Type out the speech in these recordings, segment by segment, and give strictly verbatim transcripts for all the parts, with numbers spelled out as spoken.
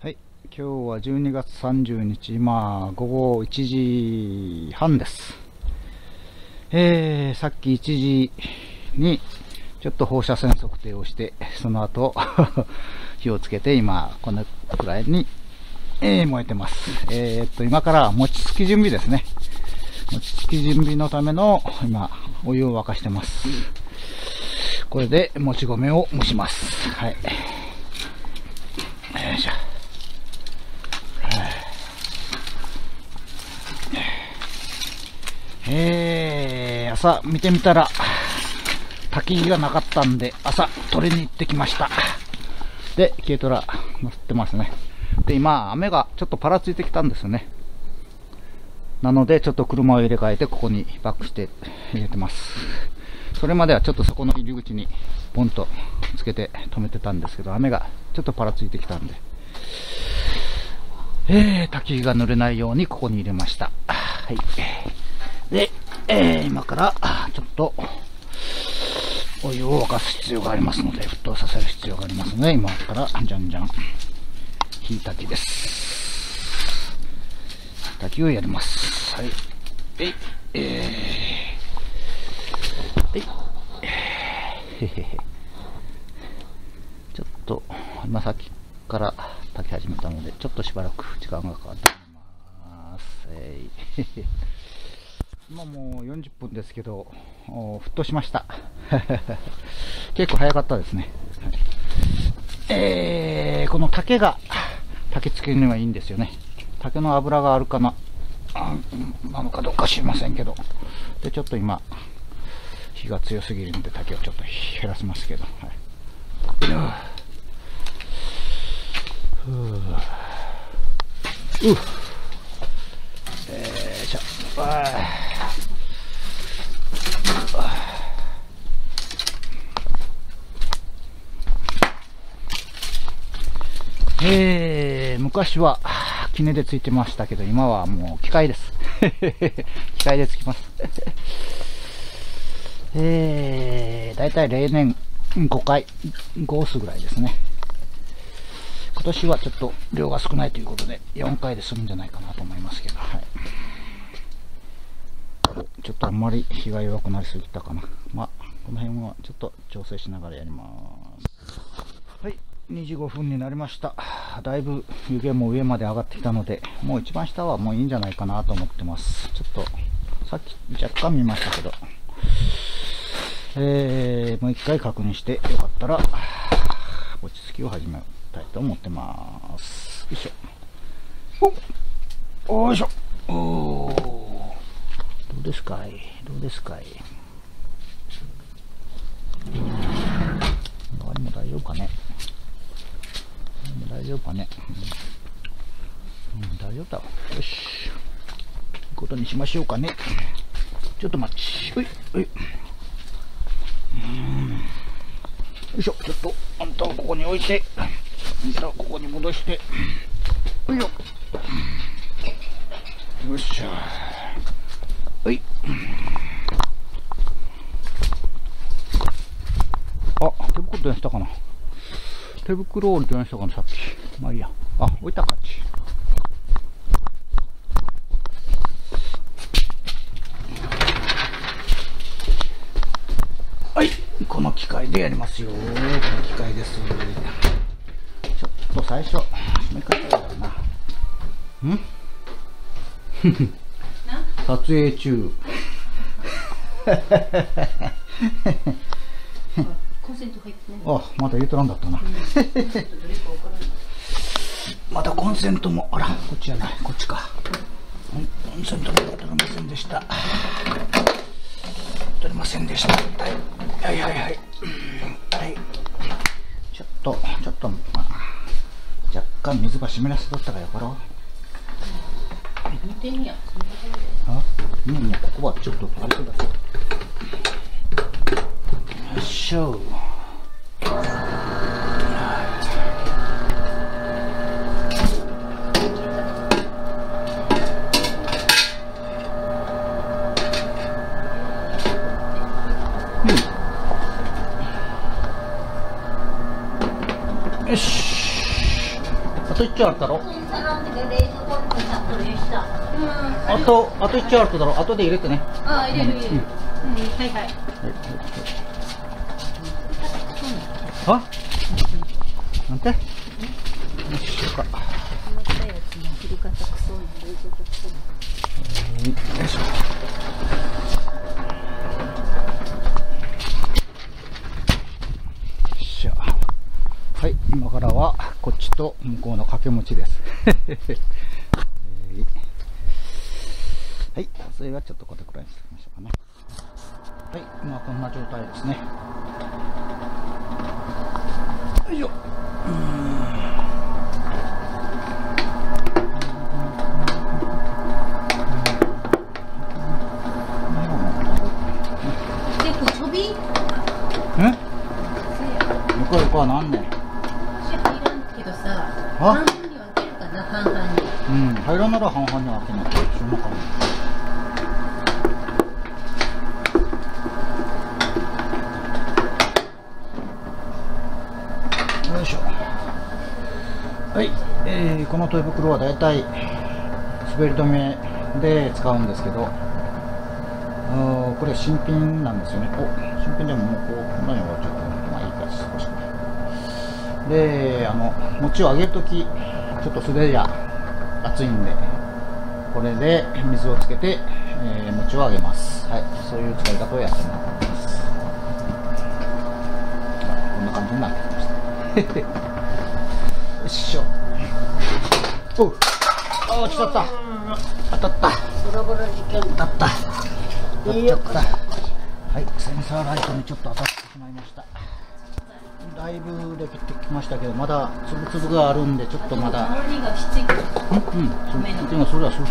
はい、今日はじゅうにがつさんじゅうにち、今ごごいちじはんです。えー、さっきいちじにちょっと放射線測定をして、その後火をつけて今このくらいに、えー、燃えてます。えー、っと今から餅つき準備ですね。餅つき準備のための今お湯を沸かしてます。これでもち米を蒸します。はい。よいしょ。えー、朝見てみたら焚き火がなかったんで朝取りに行ってきました。で軽トラ乗ってますね。で今雨がちょっとパラついてきたんですよね。なのでちょっと車を入れ替えてここにバックして入れてます。それまではちょっとそこの入り口にポンとつけて止めてたんですけど、雨がちょっとパラついてきたんで、えー、焚き火が濡れないようにここに入れました。はい。で、えー、今からちょっとお湯を沸かす必要がありますので、沸騰させる必要がありますので、今からじゃんじゃん火炊きです。炊きをやります。はい。えい、えー、えい、えー、ちょっと今さっきから炊き始めたので、ちょっとしばらく時間がかかってます。えい、へへ。今もうよんじゅっぷんですけど、沸騰しました。結構早かったですね。はい。えー、この竹が、竹付けにはいいんですよね。竹の油があるかな、なのかどうか知りませんけど。で、ちょっと今、火が強すぎるので竹をちょっと減らしますけど。はい。うぅ。うぅ。えー、しょ。わー。えー、昔は杵でついてましたけど、今はもう機械です。機械でつきます。えー、だいたい例年ごかい、ごオースぐらいですね。今年はちょっと量が少ないということで、よんかいで済むんじゃないかなと思いますけど、はい。ちょっとあんまり火が弱くなりすぎたかな。まあ、この辺はちょっと調整しながらやります。はい。にじごふんになりました。だいぶ湯気も上まで上がってきたので、もう一番下はもういいんじゃないかなと思ってます。ちょっと、さっき若干見ましたけど、えー、もう一回確認して、よかったら、落ち着きを始めたいと思ってます。よいしょ。おいしょ。おー。どうですかい？どうですかい？周りも大丈夫かね？大丈夫かね、うんうん、大丈夫だわ。よし。ということにしましょうかね。ちょっと待ち。おい、おい。よいしょ。ちょっと、あんたをここに置いて、あんたをここに戻して。おいよ。よっしゃ。おい。あ、手袋どうしたかな。手袋を置いてましたかね、さっき。まあいいや。あ、置いたかっち。はい、この機械でやりますよ。この機械です。ちょっと最初、締め方だな。ん？撮影中。あ、まだ言うとらんだったな。またコンセントも、あら、こっちじゃない、こっちか。コンセントも取れませんでした。取れませんでした。はい、はい、はい、はい。はい。ちょっと、ちょっと、まあ、若干水が湿らせとったからよかろう。見てみよう。あ、いやいや、ここはちょっとあれだけど。よいしょ。といっちょうあったろ。あと、あといっちょうあっただろ。あとで入れてね。ああ、入れる入れる。うん、はいはい。あ、なんて。よいしょ。よいしょ。はい、今からはこっちと向こうの掛け持ちです。はい、それはちょっとこれくらいにしておきましょうかね。はい、今はこんな状態ですね。よいしょ。これこれ何ね。シャ入らんけどさ、半々に分けるかな、半々に。うん、入らんなら半々に分けないと注文かも。よいしょ。はい、えー、このトイ袋はだいたい滑り止めで使うんですけど、うん、これ新品なんですよね。お、新品でももうこうこんなに終わっちゃった。少しで、あの餅をあげるときちょっと素手じゃ熱いんで、これで水をつけて、えー、餅をあげます。はい、そういう使い方をやってもらってます。こんな感じになってきました。よいしょ。おう、あ、落ちちゃった。当たった。ボロボロ事件。当たった。当たっちゃった。はい、センサーライトにちょっと当たってしまいました。だいぶできてきましたけど、まだつぶつぶがあるんで、ちょっとまだ。香りがきつい。うん、うん、それはそうだ、そうだ、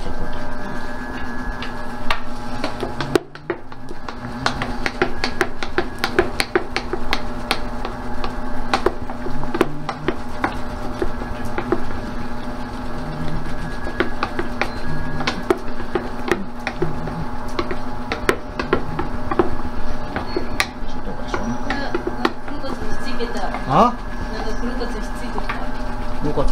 こ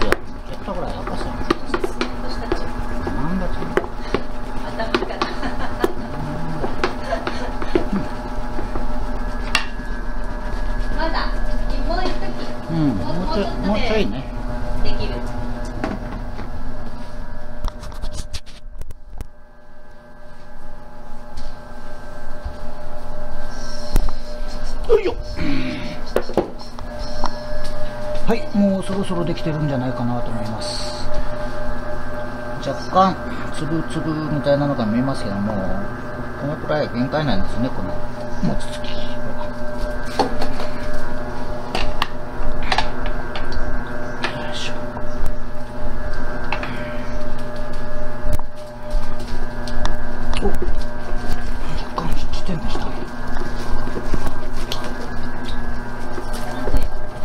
そろそろできてるんじゃないかなと思います。若干つぶつぶみたいなのが見えますけども、このくらい限界なんですね、この餅つき。よいしょ。お、若干ちっちゃいんでした。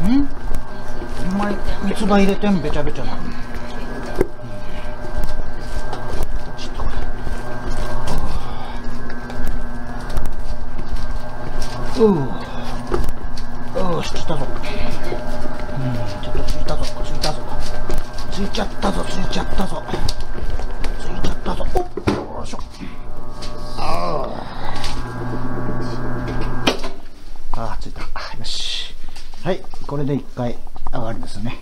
ん三つ葉入れてんべちゃべちゃな。ううう、ついたぞ。うん、ちょっとついたぞ、ついたぞ。ついちゃったぞ、ついちゃったぞ。ついちゃったぞ。お、よいしょ。ああ。ああ、ついた。よし。はい、これで一回上がりですね。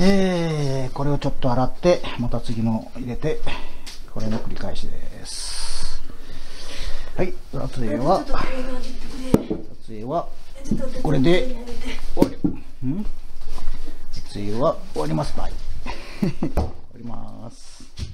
えー、これをちょっと洗って、また次の入れて、これの繰り返しです。はい、撮影は、撮影は、これで終わり、ん？撮影は終わります。はい。終わります。